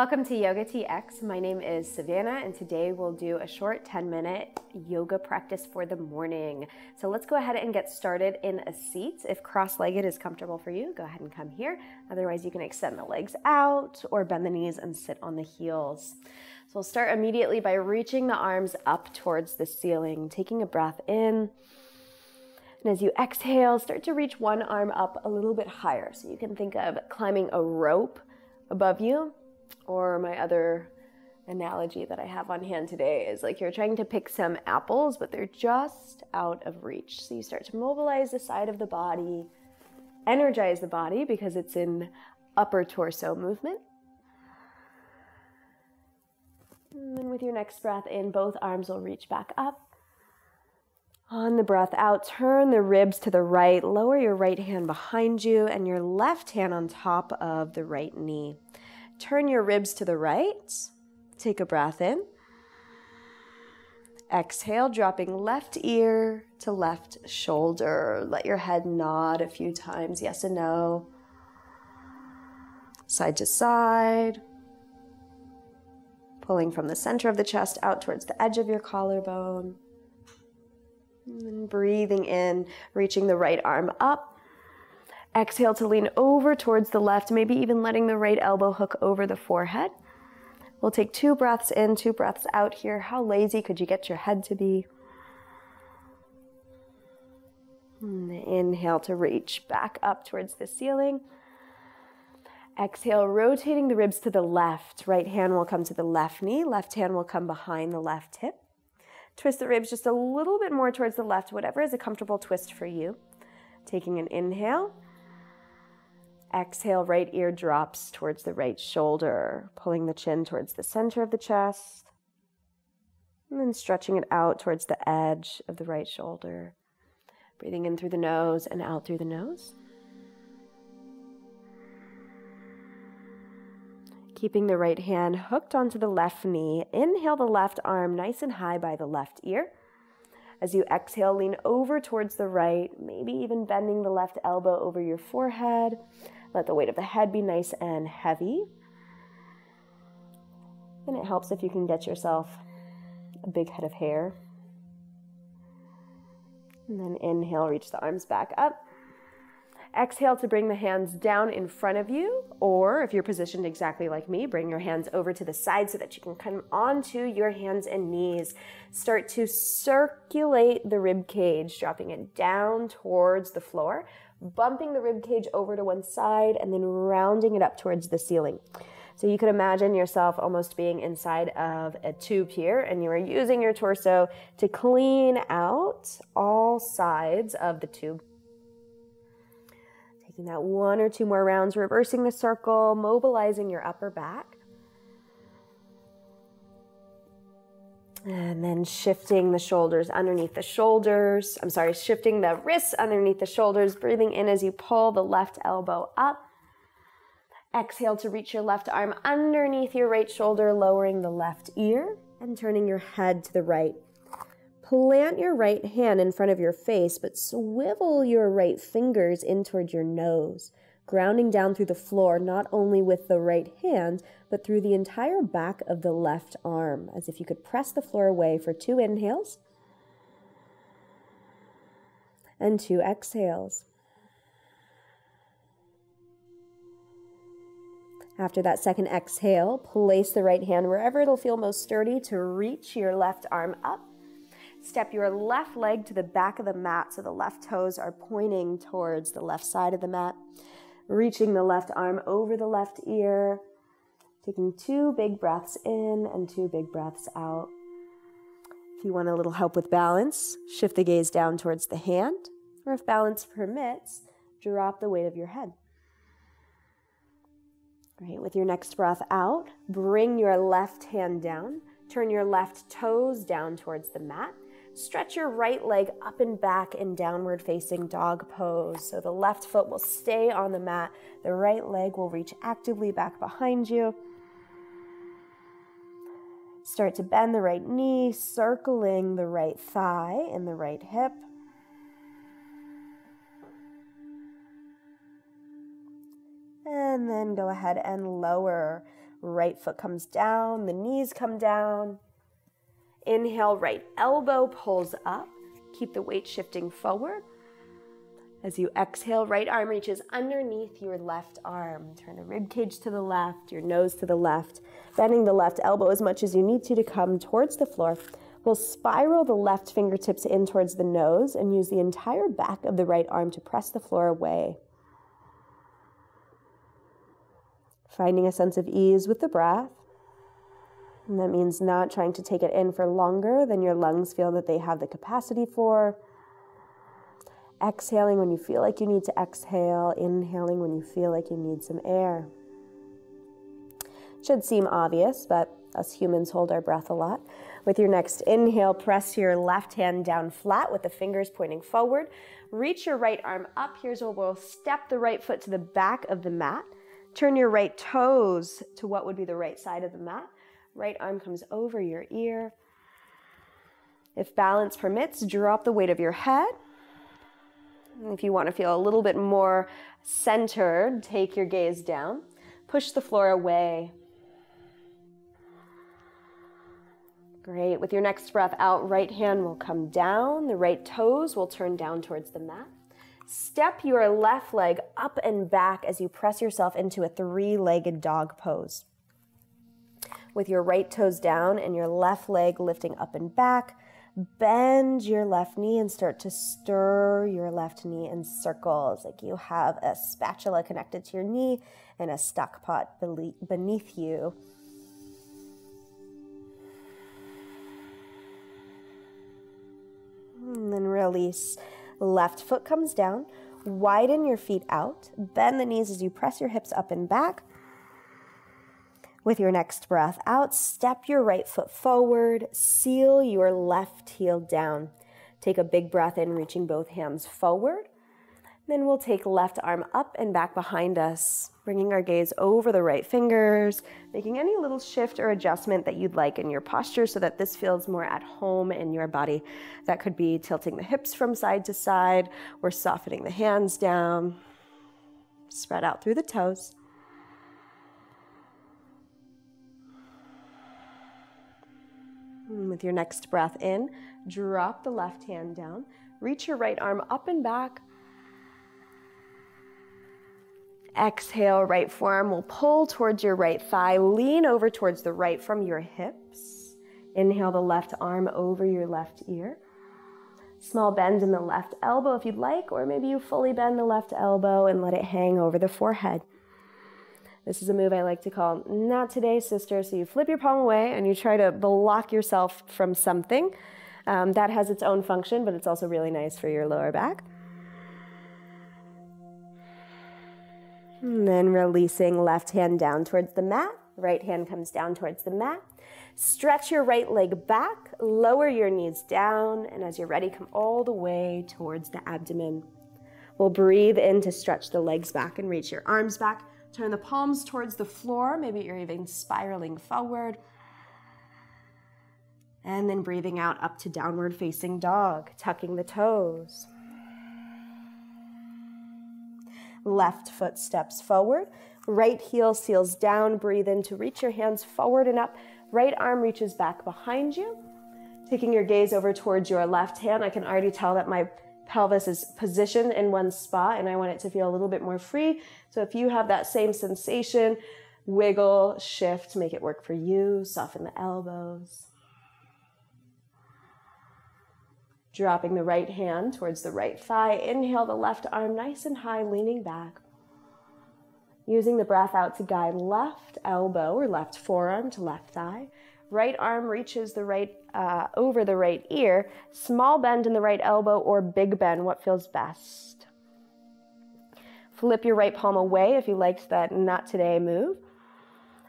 Welcome to Yoga TX. My name is Savannah, and today we'll do a short 10-minute yoga practice for the morning. So let's go ahead and get started in a seat. If cross-legged is comfortable for you, go ahead and come here. Otherwise, you can extend the legs out or bend the knees and sit on the heels. So we'll start immediately by reaching the arms up towards the ceiling, taking a breath in. And as you exhale, start to reach one arm up a little bit higher. So you can think of climbing a rope above you. Or my other analogy that I have on hand today is like you're trying to pick some apples, but they're just out of reach. So you start to mobilize the side of the body, energize the body because it's in upper torso movement. And then with your next breath in, both arms will reach back up. On the breath out, turn the ribs to the right, lower your right hand behind you and your left hand on top of the right knee. Turn your ribs to the right, take a breath in. Exhale, dropping left ear to left shoulder. Let your head nod a few times, yes and no. Side to side. Pulling from the center of the chest out towards the edge of your collarbone. And then breathing in, reaching the right arm up. Exhale to lean over towards the left, maybe even letting the right elbow hook over the forehead. We'll take two breaths in, two breaths out here. How lazy could you get your head to be? And inhale to reach back up towards the ceiling. Exhale, rotating the ribs to the left. Right hand will come to the left knee. Left hand will come behind the left hip. Twist the ribs just a little bit more towards the left, whatever is a comfortable twist for you. Taking an inhale. Exhale, right ear drops towards the right shoulder, pulling the chin towards the center of the chest, and then stretching it out towards the edge of the right shoulder. Breathing in through the nose and out through the nose. Keeping the right hand hooked onto the left knee. Inhale the left arm nice and high by the left ear. As you exhale, lean over towards the right, maybe even bending the left elbow over your forehead. Let the weight of the head be nice and heavy. And it helps if you can get yourself a big head of hair. And then inhale, reach the arms back up. Exhale to bring the hands down in front of you, or if you're positioned exactly like me, bring your hands over to the side so that you can come onto your hands and knees. Start to circulate the rib cage, dropping it down towards the floor, bumping the rib cage over to one side, and then rounding it up towards the ceiling. So you could imagine yourself almost being inside of a tube here, and you are using your torso to clean out all sides of the tube. Taking that one or two more rounds, reversing the circle, mobilizing your upper back. And then shifting the shoulders underneath the shoulders. I'm sorry, shifting the wrists underneath the shoulders, breathing in as you pull the left elbow up. Exhale to reach your left arm underneath your right shoulder, lowering the left ear and turning your head to the right. Plant your right hand in front of your face, but swivel your right fingers in toward your nose, grounding down through the floor, not only with the right hand, but through the entire back of the left arm, as if you could press the floor away for two inhales and two exhales. After that second exhale, place the right hand wherever it'll feel most sturdy to reach your left arm up. Step your left leg to the back of the mat so the left toes are pointing towards the left side of the mat. Reaching the left arm over the left ear. Taking two big breaths in and two big breaths out. If you want a little help with balance, shift the gaze down towards the hand. Or if balance permits, drop the weight of your head. Great. With your next breath out, bring your left hand down. Turn your left toes down towards the mat. Stretch your right leg up and back in downward facing dog pose. So the left foot will stay on the mat. The right leg will reach actively back behind you. Start to bend the right knee, circling the right thigh and the right hip. And then go ahead and lower. Right foot comes down, the knees come down. Inhale, right elbow pulls up. Keep the weight shifting forward. As you exhale, right arm reaches underneath your left arm. Turn the ribcage to the left, your nose to the left. Bending the left elbow as much as you need to come towards the floor. We'll spiral the left fingertips in towards the nose and use the entire back of the right arm to press the floor away. Finding a sense of ease with the breath. And that means not trying to take it in for longer than your lungs feel that they have the capacity for. Exhaling when you feel like you need to exhale, inhaling when you feel like you need some air. It should seem obvious, but us humans hold our breath a lot. With your next inhale, press your left hand down flat with the fingers pointing forward. Reach your right arm up. Here's where we'll step the right foot to the back of the mat. Turn your right toes to what would be the right side of the mat. Right arm comes over your ear. If balance permits, drop the weight of your head. If you want to feel a little bit more centered, take your gaze down. Push the floor away. Great. With your next breath out, right hand will come down. The right toes will turn down towards the mat. Step your left leg up and back as you press yourself into a three-legged dog pose. With your right toes down and your left leg lifting up and back, bend your left knee and start to stir your left knee in circles, like you have a spatula connected to your knee and a stock pot beneath you. And then release. Left foot comes down. Widen your feet out. Bend the knees as you press your hips up and back. With your next breath out, step your right foot forward, seal your left heel down. Take a big breath in, reaching both hands forward. Then we'll take left arm up and back behind us, bringing our gaze over the right fingers, making any little shift or adjustment that you'd like in your posture so that this feels more at home in your body. That could be tilting the hips from side to side or softening the hands down. Spread out through the toes. With your next breath in, drop the left hand down. Reach your right arm up and back. Exhale, right forearm will pull towards your right thigh. Lean over towards the right from your hips. Inhale, the left arm over your left ear. Small bend in the left elbow if you'd like, or maybe you fully bend the left elbow and let it hang over the forehead. This is a move I like to call, "Not today, sister." So you flip your palm away and you try to block yourself from something. That has its own function, but it's also really nice for your lower back. And then releasing, left hand down towards the mat. Right hand comes down towards the mat. Stretch your right leg back, lower your knees down, and as you're ready, come all the way towards the abdomen. We'll breathe in to stretch the legs back and reach your arms back. Turn the palms towards the floor. Maybe you're even spiraling forward. And then breathing out up to downward facing dog, tucking the toes. Left foot steps forward. Right heel seals down. Breathe in to reach your hands forward and up. Right arm reaches back behind you. Taking your gaze over towards your left hand. I can already tell that my pelvis is positioned in one spot and I want it to feel a little bit more free. So if you have that same sensation, wiggle, shift, make it work for you. Soften the elbows. Dropping the right hand towards the right thigh. Inhale, the left arm nice and high, leaning back. Using the breath out to guide left elbow or left forearm to left thigh. Right arm reaches the right over the right ear. Small bend in the right elbow or big bend, what feels best. Flip your right palm away if you liked that "not today" move.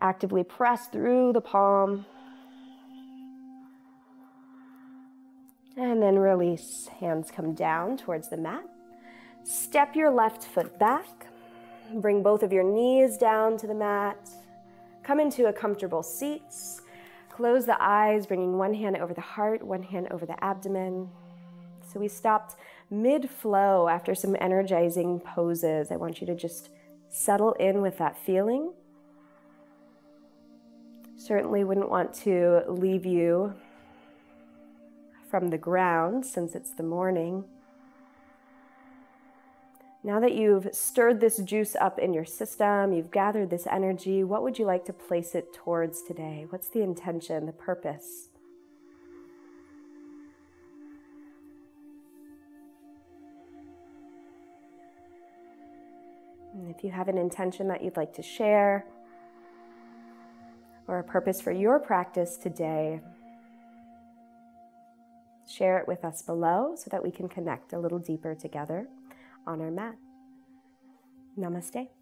Actively press through the palm. And then release. Hands come down towards the mat. Step your left foot back. Bring both of your knees down to the mat. Come into a comfortable seat. Close the eyes, bringing one hand over the heart, one hand over the abdomen. So we stopped mid-flow after some energizing poses. I want you to just settle in with that feeling. Certainly wouldn't want to leave you from the ground since it's the morning. Now that you've stirred this juice up in your system, you've gathered this energy, what would you like to place it towards today? What's the intention, the purpose? And if you have an intention that you'd like to share or a purpose for your practice today, share it with us below so that we can connect a little deeper together on our mat. Namaste.